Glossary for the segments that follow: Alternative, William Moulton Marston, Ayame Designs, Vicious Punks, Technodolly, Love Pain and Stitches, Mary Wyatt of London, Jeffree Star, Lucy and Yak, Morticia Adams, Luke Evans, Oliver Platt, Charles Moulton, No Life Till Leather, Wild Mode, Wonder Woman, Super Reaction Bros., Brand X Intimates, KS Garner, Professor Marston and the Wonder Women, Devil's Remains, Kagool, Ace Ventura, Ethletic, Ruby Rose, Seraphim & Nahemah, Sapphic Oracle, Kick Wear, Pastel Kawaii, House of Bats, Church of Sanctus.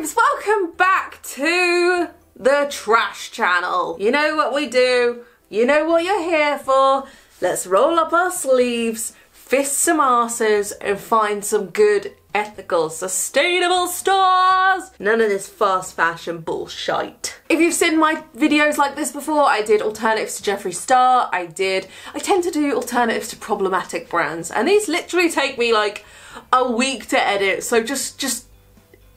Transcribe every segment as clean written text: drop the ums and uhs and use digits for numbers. babes, welcome back to the trash channel. You know what we do, you know what you're here for. Let's roll up our sleeves, fist some arses, and find some good, ethical, sustainable stores. None of this fast fashion bullshit. If you've seen my videos like this before, I did alternatives to Jeffree Star, I tend to do alternatives to problematic brands, and these literally take me like a week to edit, so just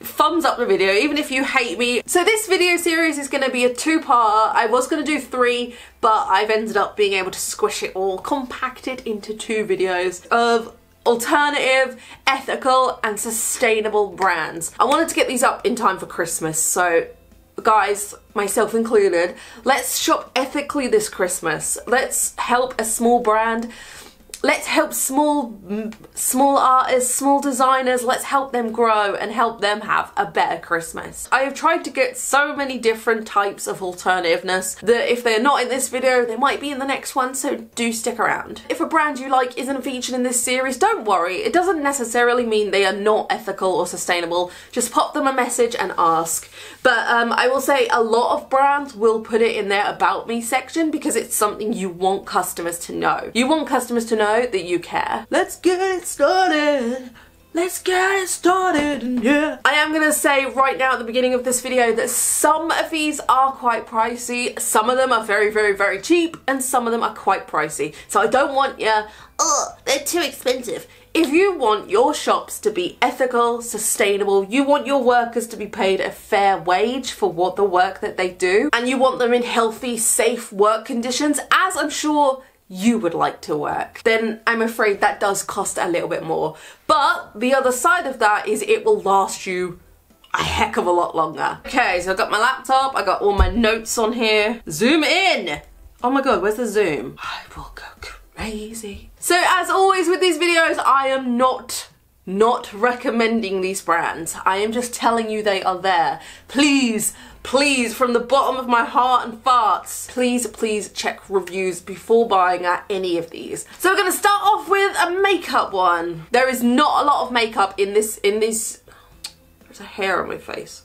thumbs up the video even if you hate me. So this video series is going to be a two-parter. I was going to do three, but I've ended up being able to squish it all, compact it into two videos of alternative, ethical and sustainable brands. I wanted to get these up in time for Christmas, so guys, myself included, let's shop ethically this Christmas. Let's help a small brand. Let's help small artists, small designers, let's help them grow and help them have a better Christmas. I have tried to get so many different types of alternativeness that if they're not in this video, they might be in the next one, so do stick around. If a brand you like isn't featured in this series, don't worry. It doesn't necessarily mean they are not ethical or sustainable. Just pop them a message and ask. But I will say a lot of brands will put it in their About Me section because it's something you want customers to know. You want customers to know that you care. Let's get it started. Let's get it started, yeah. I am gonna say right now at the beginning of this video that some of these are quite pricey, some of them are very, very, very cheap, and some of them are quite pricey. So I don't want you, oh, they're too expensive. If you want your shops to be ethical, sustainable, you want your workers to be paid a fair wage for what the work that they do, and you want them in healthy, safe work conditions, as I'm sure you would like to work, then I'm afraid that does cost a little bit more. But the other side of that is it will last you a heck of a lot longer. Okay, so I've got my laptop, I got all my notes on here. Zoom in! Oh my god, where's the zoom? I will go crazy. So as always with these videos, I am not recommending these brands. I am just telling you they are there. Please, please, from the bottom of my heart and farts, please, please check reviews before buying at any of these. So we're gonna start off with a makeup one. There is not a lot of makeup in this. There's a hair on my face.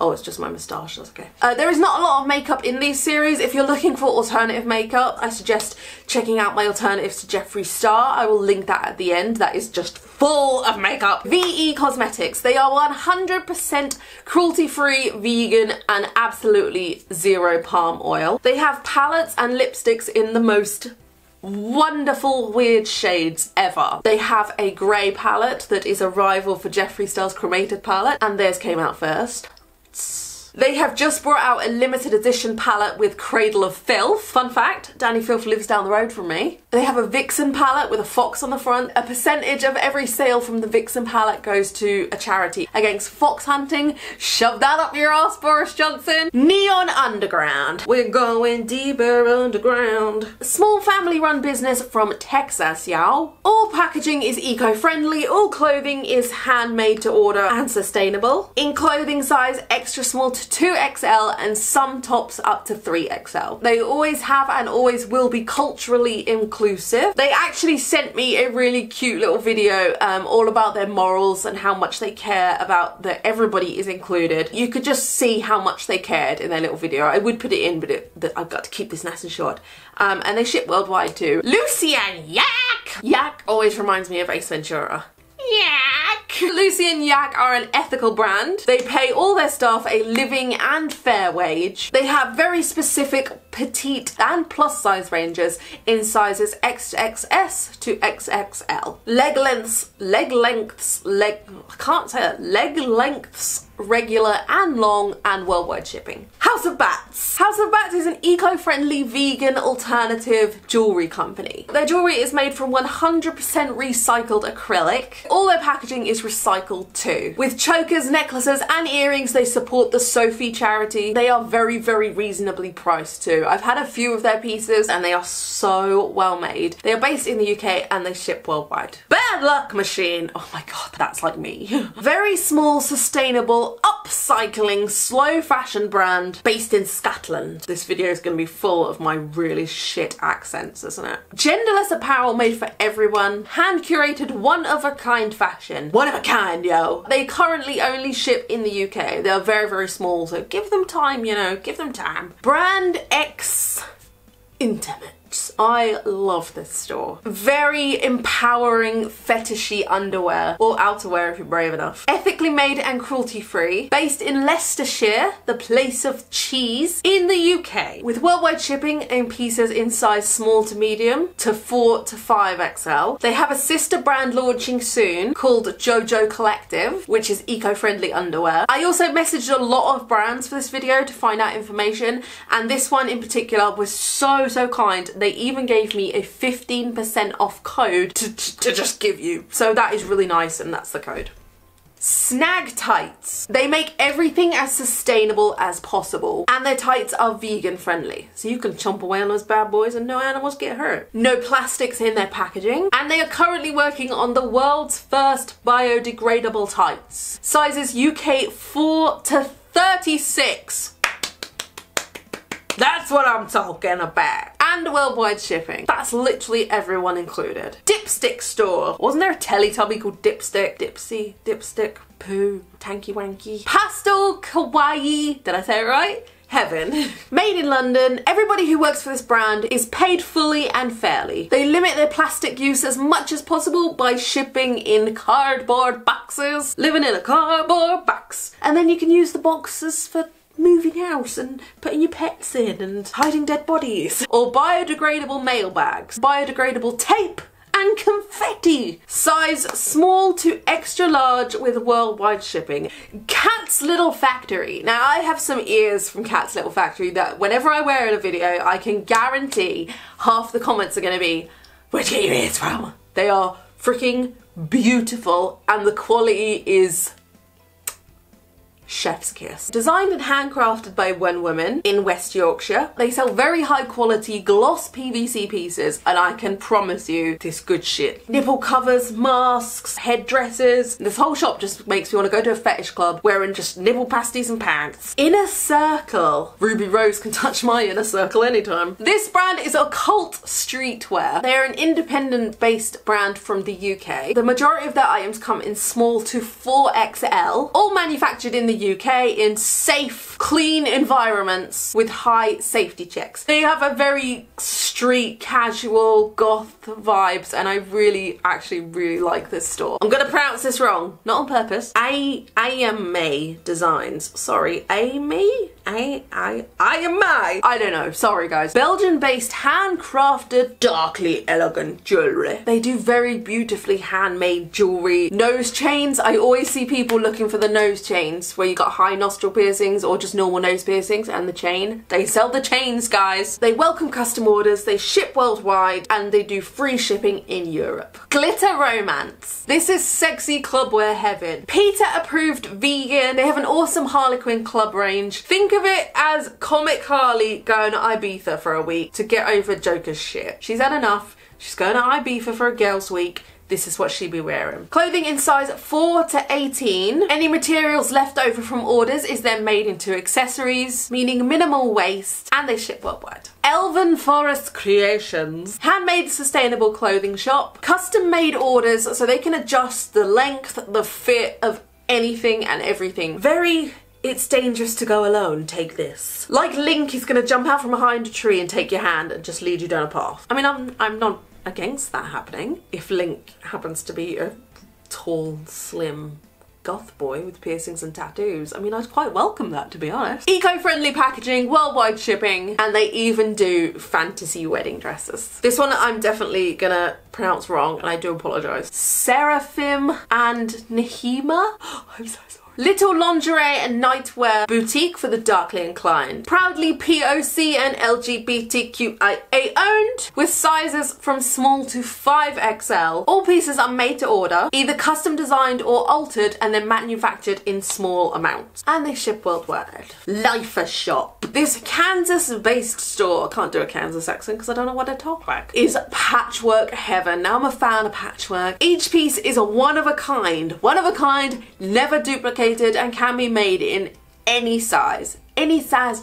Oh, it's just my moustache, that's okay. There is not a lot of makeup in these series. If you're looking for alternative makeup, I suggest checking out my alternatives to Jeffree Star. I will link that at the end. That is just full of makeup. VE Cosmetics. They are 100% cruelty-free, vegan, and absolutely zero palm oil. They have palettes and lipsticks in the most wonderful weird shades ever. They have a grey palette that is a rival for Jeffree Star's Chromated palette, and theirs came out first. They have just brought out a limited edition palette with Cradle of Filth. Fun fact, Danny Filth lives down the road from me. They have a Vixen palette with a fox on the front. A percentage of every sale from the Vixen palette goes to a charity against fox hunting. Shove that up your ass, Boris Johnson. Neon Underground. We're going deeper underground. A small family run business from Texas, y'all. All packaging is eco-friendly. All clothing is handmade to order and sustainable. In clothing size extra small to 2XL and some tops up to 3XL. They always have and always will be culturally inclusive. They actually sent me a really cute little video all about their morals and how much they care about that everybody is included. You could just see how much they cared in their little video. I would put it in, but I've got to keep this nice and short. And they ship worldwide too. Lucy and Yak! Yak always reminds me of Ace Ventura. Yak! Lucy and Yak are an ethical brand. They pay all their staff a living and fair wage. They have very specific petite and plus size ranges in sizes XXS to XXL. Leg lengths, regular and long, and worldwide shipping. House of Bats. House of Bats is an eco-friendly, vegan, alternative jewellery company. Their jewellery is made from 100% recycled acrylic. All their packaging is recycled too. With chokers, necklaces and earrings, they support the Sophie charity. They are very, very reasonably priced too. I've had a few of their pieces and they are so well made. They are based in the UK and they ship worldwide. Bad Luck Machine. Oh my god, that's like me. Very small, sustainable, up upcycling, slow fashion brand based in Scotland. This video is going to be full of my really shit accents, isn't it? Genderless apparel made for everyone, hand curated one of a kind fashion. One of a kind, yo. They currently only ship in the UK. They are very, very small, so give them time, you know, give them time. Brand X Intimates. I love this store. Very empowering fetishy underwear, or outerwear if you're brave enough. Ethically made and cruelty free. Based in Leicestershire, the place of cheese, in the UK. With worldwide shipping in pieces in size small to medium to 4 to 5XL. They have a sister brand launching soon called Jojo Collective, which is eco-friendly underwear. I also messaged a lot of brands for this video to find out information, and this one in particular was so kind. They even gave me a 15% off code to just give you. So that is really nice, and that's the code. Snag Tights. They make everything as sustainable as possible, and their tights are vegan friendly, so you can chomp away on those bad boys and no animals get hurt. No plastics in their packaging, and they are currently working on the world's first biodegradable tights. Sizes UK 4 to 36. That's what I'm talking about. And worldwide shipping. That's literally everyone included. Dipstick Store. Wasn't there a Teletubby called Dipstick? Dipsy, Dipstick, Poo, Tanky Wanky. Pastel Kawaii. Did I say it right? Heaven. Made in London, everybody who works for this brand is paid fully and fairly. They limit their plastic use as much as possible by shipping in cardboard boxes. Living in a cardboard box. And then you can use the boxes for moving house and putting your pets in and hiding dead bodies. Or biodegradable mailbags, biodegradable tape and confetti. Size small to extra large with worldwide shipping. Katz Little Factory. Now I have some ears from Katz Little Factory that whenever I wear in a video, I can guarantee half the comments are gonna be, where do you get your ears from? They are freaking beautiful, and the quality is chef's kiss. Designed and handcrafted by one woman in West Yorkshire. They sell very high quality gloss PVC pieces, and I can promise you this good shit. Nipple covers, masks, headdresses. This whole shop just makes me want to go to a fetish club wearing just nipple pasties and pants. Inner Circle. Ruby Rose can touch my inner circle anytime. This brand is occult streetwear. They are an independent based brand from the UK. The majority of their items come in small to 4XL. All manufactured in the UK in safe, clean environments with high safety checks. They have a very street, casual, goth vibes, and I really, actually really like this store. I'm gonna pronounce this wrong, not on purpose. Ayame Designs. Sorry, Amy? I am I. I don't know, sorry guys. Belgian-based handcrafted, darkly elegant jewellery. They do very beautifully handmade jewellery. Nose chains, I always see people looking for the nose chains where you got high nostril piercings or just normal nose piercings and the chain. They sell the chains, guys. They welcome custom orders, they ship worldwide, and they do free shipping in Europe. Glitter Romance. This is sexy clubwear heaven. Peter approved vegan. They have an awesome Harlequin club range. Think of it as Comic Harley going to Ibiza for a week to get over Joker's shit. She's had enough. She's going to Ibiza for a girls' week. This is what she'd be wearing. Clothing in size 4 to 18. Any materials left over from orders is then made into accessories, meaning minimal waste, and they ship worldwide. Elven Forest Creations. Handmade sustainable clothing shop. Custom made orders so they can adjust the length, the fit of anything and everything. Very it's dangerous to go alone, take this. Like Link is gonna jump out from behind a tree and take your hand and just lead you down a path. I mean, I'm not against that happening if Link happens to be a tall, slim goth boy with piercings and tattoos. I mean, I'd quite welcome that, to be honest. Eco-friendly packaging, worldwide shipping, and they even do fantasy wedding dresses. This one I'm definitely gonna pronounce wrong, and I do apologise. Seraphim and Nehima? I'm so sorry. Little lingerie and nightwear boutique for the darkly inclined. Proudly POC and LGBTQIA owned, with sizes from small to 5XL. All pieces are made to order, either custom designed or altered, and then manufactured in small amounts. And they ship worldwide. Lifer Shop. This Kansas-based store, I can't do a Kansas accent because I don't know what I talk about, is patchwork heaven. Now I'm a fan of patchwork. Each piece is a one of a kind, never duplicated related and can be made in any size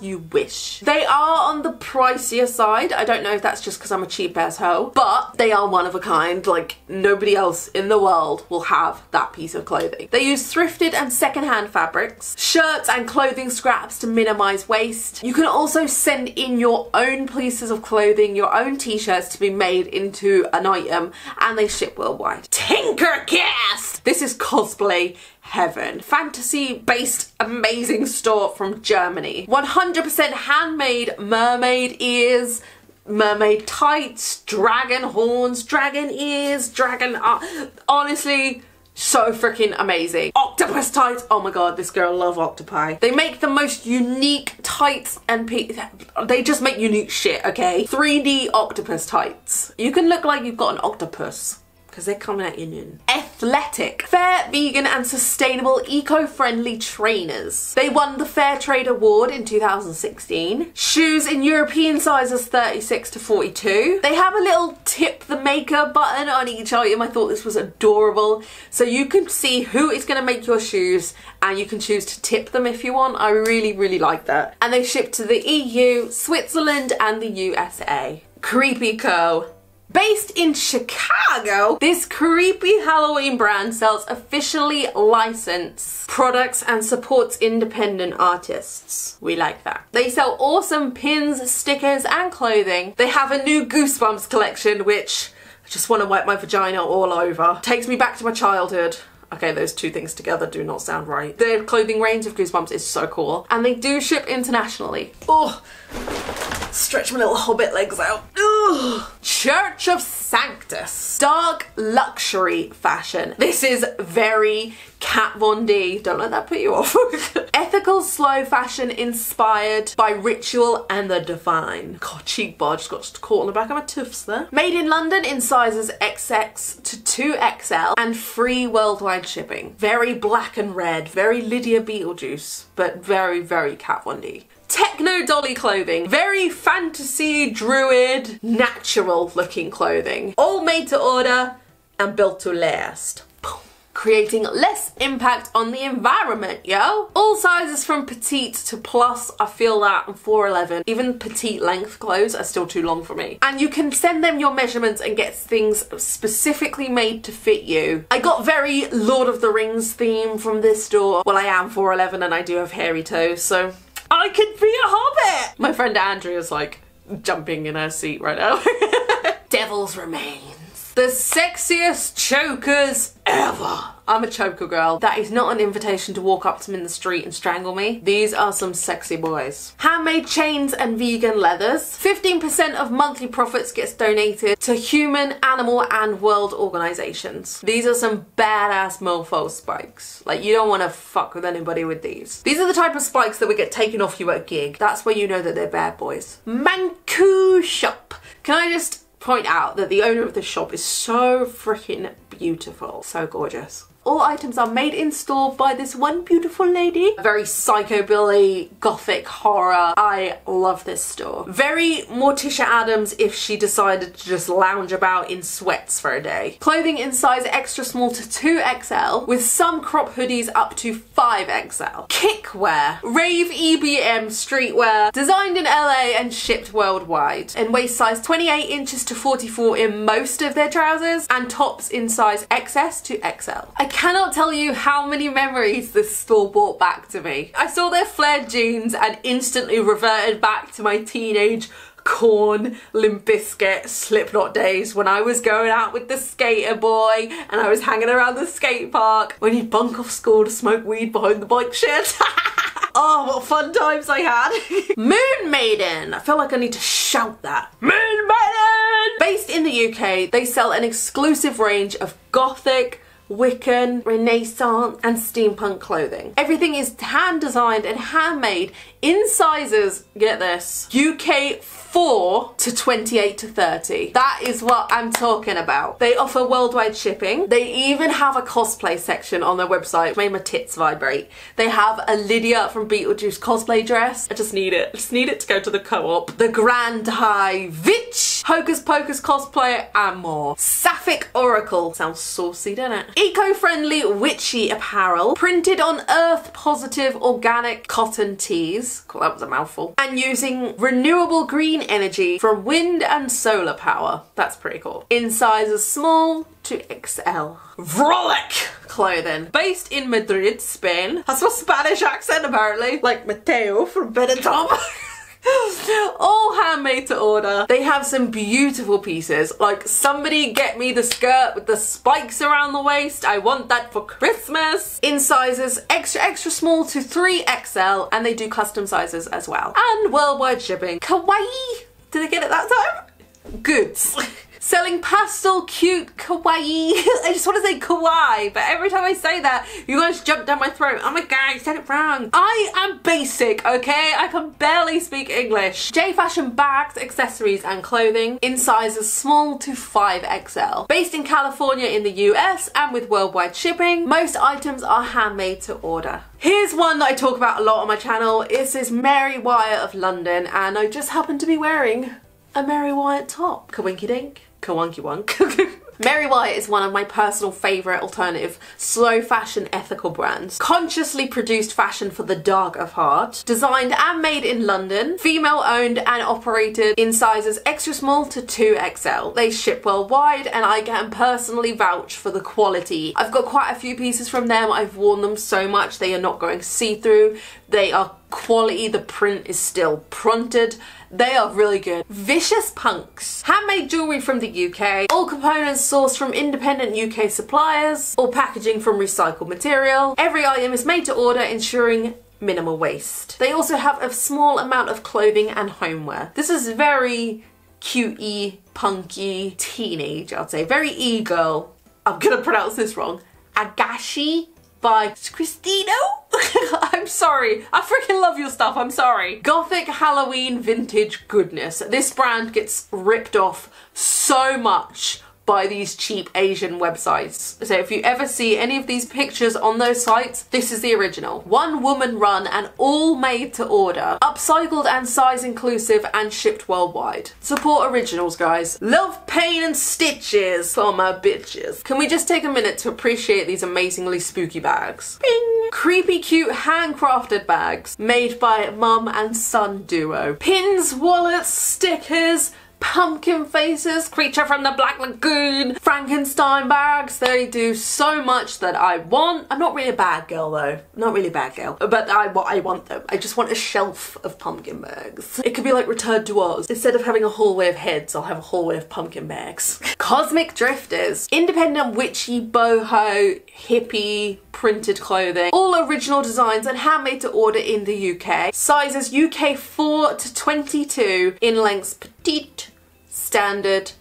you wish. They are on the pricier side. I don't know if that's just because I'm a cheap asshole, but they are one of a kind. Like, nobody else in the world will have that piece of clothing. They use thrifted and secondhand fabrics, shirts and clothing scraps to minimize waste. You can also send in your own pieces of clothing, your own t-shirts to be made into an item, and they ship worldwide. Tinkercast! This is cosplay heaven. Fantasy-based amazing store from Germany. 100% handmade mermaid ears, mermaid tights, dragon horns, dragon ears, dragon... honestly, so freaking amazing. Octopus tights. Oh my god, this girl loves octopi. They make the most unique tights and they just make unique shit, okay? 3D octopus tights. You can look like you've got an octopus, because they're coming at you noon. Ethletic. Fair, vegan and sustainable eco-friendly trainers. They won the Fair Trade Award in 2016. Shoes in European sizes 36 to 42. They have a little tip the maker button on each item. I thought this was adorable. So you can see who is going to make your shoes and you can choose to tip them if you want. I really, really like that. And they ship to the EU, Switzerland and the USA. Creepy Co. Based in Chicago, this creepy Halloween brand sells officially licensed products and supports independent artists. We like that. They sell awesome pins, stickers, and clothing. They have a new Goosebumps collection, which I just want to wipe my vagina all over. Takes me back to my childhood. Okay, those two things together do not sound right. Their clothing range of Goosebumps is so cool. And they do ship internationally. Oh, stretch my little hobbit legs out. Ugh. Church of Sanctus. Dark luxury fashion. This is very Kat Von D. Don't let that put you off. Ethical slow fashion inspired by ritual and the divine. God, cheek bar just got caught on the back of my tufts there. Made in London in sizes XX to 2XL and free worldwide shipping. Very black and red, very Lydia Beetlejuice, but very, very Kat Von D. Technodolly clothing. Very fantasy, druid, natural looking clothing. All made to order and built to last. Creating less impact on the environment, yo. All sizes from petite to plus, I feel that, and 411. Even petite length clothes are still too long for me. And you can send them your measurements and get things specifically made to fit you. I got very Lord of the Rings theme from this store. Well, I am 411 and I do have hairy toes, so I could be a hobbit. My friend Andrea's like jumping in her seat right now. Devil's Remains. The sexiest chokers ever. I'm a choker girl. That is not an invitation to walk up to them in the street and strangle me. These are some sexy boys. Handmade chains and vegan leathers. 15% of monthly profits gets donated to human, animal and world organizations. These are some badass mofo spikes. Like, you don't want to fuck with anybody with these. These are the type of spikes that would get taken off you at a gig. That's where you know that they're bad boys. Manku Shop. Can I just point out that the owner of this shop is so freaking beautiful, so gorgeous. All items are made in store by this one beautiful lady. Very psychobilly, gothic horror. I love this store. Very Morticia Adams if she decided to just lounge about in sweats for a day. Clothing in size extra small to 2XL with some crop hoodies up to 5XL. Kick Wear. Rave EBM streetwear. Designed in LA and shipped worldwide. In waist size 28 inches to 44 in most of their trousers and tops in size XS to XL. I cannot tell you how many memories this store brought back to me. I saw their flared jeans and instantly reverted back to my teenage Corn, Limp Bizkit, Slipknot days when I was going out with the skater boy and I was hanging around the skate park when he'd bunk off school to smoke weed behind the bike shed. Oh, what fun times I had. Moon Maiden. I feel like I need to shout that. Moon Maiden! Based in the UK, they sell an exclusive range of gothic, Wiccan, Renaissance and steampunk clothing. Everything is hand designed and handmade in sizes, get this, UK 4 to 28 to 30. That is what I'm talking about. They offer worldwide shipping. They even have a cosplay section on their website. It made my tits vibrate. They have a Lydia from Beetlejuice cosplay dress. I just need it. I just need it to go to the co-op. The Grand High Vitch, Hocus Pocus cosplay and more. Sapphic Oracle. Sounds saucy, doesn't it? Eco-friendly witchy apparel printed on earth-positive organic cotton tees. Cool, that was a mouthful. And using renewable green energy from wind and solar power. That's pretty cool. In sizes small to XL. Vrolic Clothing, based in Madrid, Spain. That's my Spanish accent apparently. Like Mateo from Benidorm. All handmade to order. They have some beautiful pieces, like somebody get me the skirt with the spikes around the waist, I want that for Christmas, in sizes extra small to 3XL, and they do custom sizes as well, and worldwide shipping. Kawaii! Did I get it that time? Goods. Selling pastel, cute, kawaii. I just want to say kawaii, but every time I say that, you guys jump down my throat. Oh my god, you said it wrong. I am basic, okay? I can barely speak English. J Fashion bags, accessories, and clothing in sizes small to 5XL. Based in California in the US and with worldwide shipping, most items are handmade to order. Here's one that I talk about a lot on my channel. This is Mary Wyatt of London, and I just happen to be wearing a Mary Wyatt top. Kawinky dink. Kawanky wonk. Mary Wyatt is one of my personal favourite alternative slow fashion ethical brands. Consciously produced fashion for the dark of heart. Designed and made in London. Female owned and operated in sizes extra small to 2XL. They ship worldwide and I can personally vouch for the quality. I've got quite a few pieces from them. I've worn them so much. They are not going see-through. They are quality, the print is still printed. They are really good. Vicious Punks. Handmade jewellery from the UK. All components sourced from independent UK suppliers. All packaging from recycled material. Every item is made to order, ensuring minimal waste. They also have a small amount of clothing and homeware. This is very cutey, punky, teenage, I'd say. Very e-girl. I'm gonna pronounce this wrong. Agashi by Cristino? I'm sorry. I freaking love your stuff. I'm sorry. Gothic Halloween vintage goodness. This brand gets ripped off so much by these cheap Asian websites. So if you ever see any of these pictures on those sites, this is the original. One woman run and all made to order. Upcycled and size inclusive and shipped worldwide. Support originals, guys. Love, pain and stitches for my bitches. Can we just take a minute to appreciate these amazingly spooky bags? Bing! Creepy cute handcrafted bags made by mum and son duo. Pins, wallets, stickers, pumpkin faces, creature from the Black Lagoon, Frankenstein bags. They do so much that I want. I'm not really a bad girl though. Not really a bad girl. But I want them. I just want a shelf of pumpkin bags. It could be like Return to Oz. Instead of having a hallway of heads, I'll have a hallway of pumpkin bags. Cosmic Drifters. Independent witchy, boho, hippie, printed clothing. All original designs and handmade to order in the UK. Sizes UK 4 to 22 in lengths petite, standard,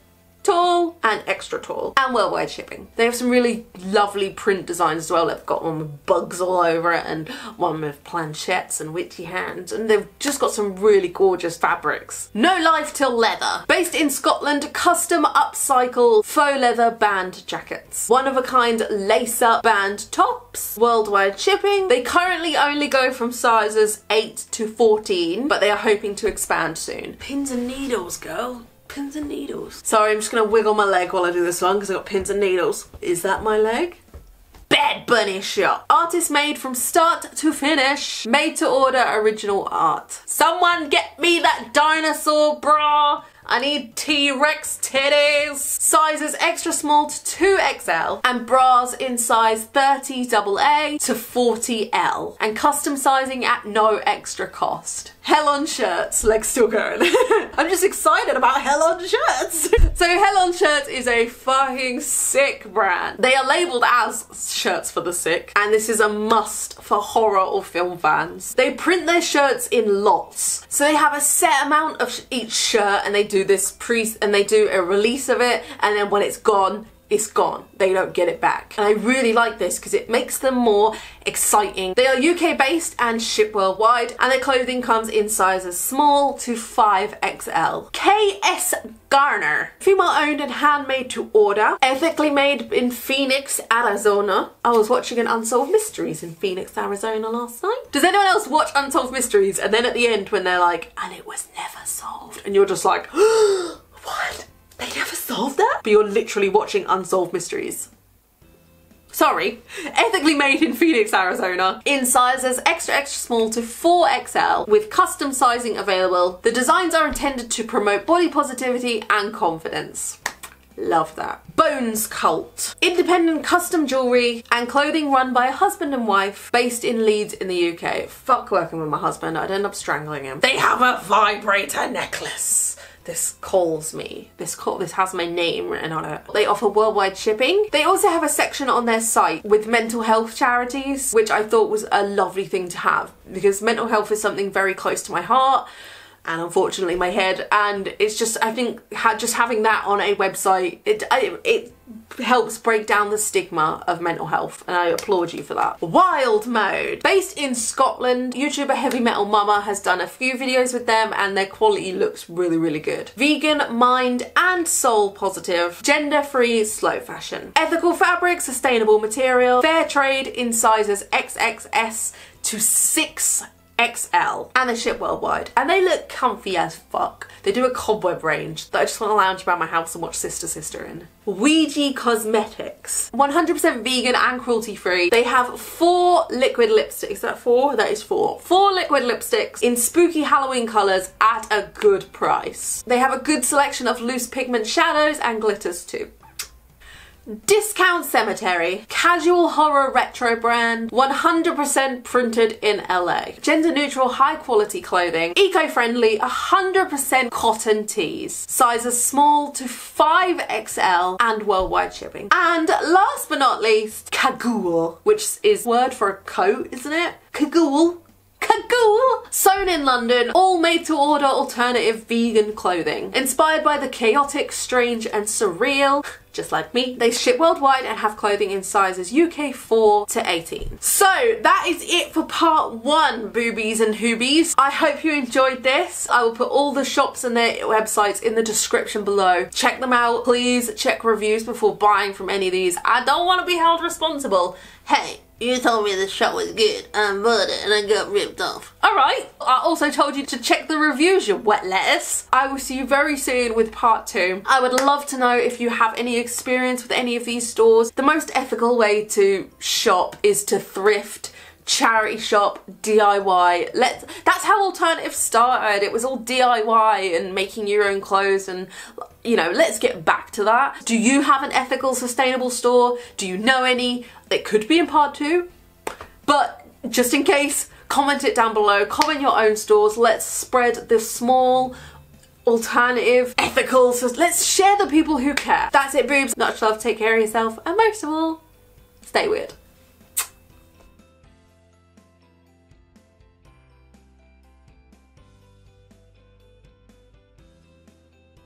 tall and extra tall, and worldwide shipping. They have some really lovely print designs as well. They've got one with bugs all over it and one with planchettes and witchy hands, and they've just got some really gorgeous fabrics. No Life Till Leather. Based in Scotland, custom upcycle faux leather band jackets. One of a kind lace up band tops, worldwide shipping. They currently only go from sizes 8 to 14, but they are hoping to expand soon. Pins and needles, girl. Pins and needles. Sorry, I'm just gonna wiggle my leg while I do this one because I got pins and needles. Is that my leg? Bad Bunny Shop. Artist made from start to finish. Made to order original art. Someone get me that dinosaur bra. I need T-Rex titties. Sizes extra small to 2XL and bras in size 30AA to 40L and custom sizing at no extra cost. Hell on Shirts, legs still going. I'm just excited about Hell on Shirts. So Hell on Shirts is a fucking sick brand. They are labelled as shirts for the sick and this is a must for horror or film fans. They print their shirts in lots. So they have a set amount of each shirt and they do they do a release of it, and then when it's gone, it's gone. They don't get it back. And I really like this because it makes them more exciting. They are UK based and ship worldwide, and their clothing comes in sizes small to 5XL. KS Garner. Female owned and handmade to order. Ethically made in Phoenix, Arizona. I was watching an Unsolved Mysteries in Phoenix, Arizona last night. Does anyone else watch Unsolved Mysteries? And then at the end when they're like, and it was never solved. And you're just like, what? They never solved that? But you're literally watching Unsolved Mysteries. Sorry. Ethically made in Phoenix, Arizona. In sizes extra extra small to 4XL with custom sizing available. The designs are intended to promote body positivity and confidence. Love that. Bones Cult. Independent custom jewellery and clothing run by a husband and wife based in Leeds in the UK. Fuck working with my husband, I'd end up strangling him. They have a vibrator necklace. This calls me. This has my name written on it. They offer worldwide shipping. They also have a section on their site with mental health charities, which I thought was a lovely thing to have because mental health is something very close to my heart and unfortunately my head, and it's just, I think just having that on a website, it helps break down the stigma of mental health, and I applaud you for that. Wild Mode. Based in Scotland, YouTuber Heavy Metal Mama has done a few videos with them and their quality looks really, really good. Vegan, mind and soul positive, gender-free, slow fashion. Ethical fabric, sustainable material, fair trade in sizes XXS to 6XL, and they ship worldwide, and they look comfy as fuck. They do a cobweb range that I just want to lounge around my house and watch Sister in. VE Cosmetics. 100% vegan and cruelty free. They have 4 liquid lipsticks. Is that 4? That is 4. 4 liquid lipsticks in spooky Halloween colours at a good price. They have a good selection of loose pigment shadows and glitters too. Discount Cemetery, casual horror retro brand, 100% printed in LA. Gender neutral, high quality clothing, eco-friendly, 100% cotton tees, sizes small to 5XL and worldwide shipping. And last but not least, Kagool, which is word for a coat, isn't it? Kagool. Kagool! Sewn in London, all made to order alternative vegan clothing. Inspired by the chaotic, strange and surreal, just like me. They ship worldwide and have clothing in sizes UK 4 to 18. So that is it for part 1, boobies and hoobies. I hope you enjoyed this. I will put all the shops and their websites in the description below. Check them out. Please check reviews before buying from any of these. I don't want to be held responsible. Hey, you told me this shop was good. I bought it and I got ripped off. Alright. I also told you to check the reviews, you wet lettuce. I will see you very soon with part 2. I would love to know if you have any experience with any of these stores. The most ethical way to shop is to thrift, charity shop, DIY. That's how Alternative started. It was all DIY and making your own clothes, and you know, let's get back to that. Do you have an ethical, sustainable store? Do you know any? It could be in part 2, but just in case, comment it down below. Comment your own stores. Let's spread this small, alternative, ethical, so let's share the people who care. That's it, boobs. Much love, take care of yourself, and most of all, stay weird.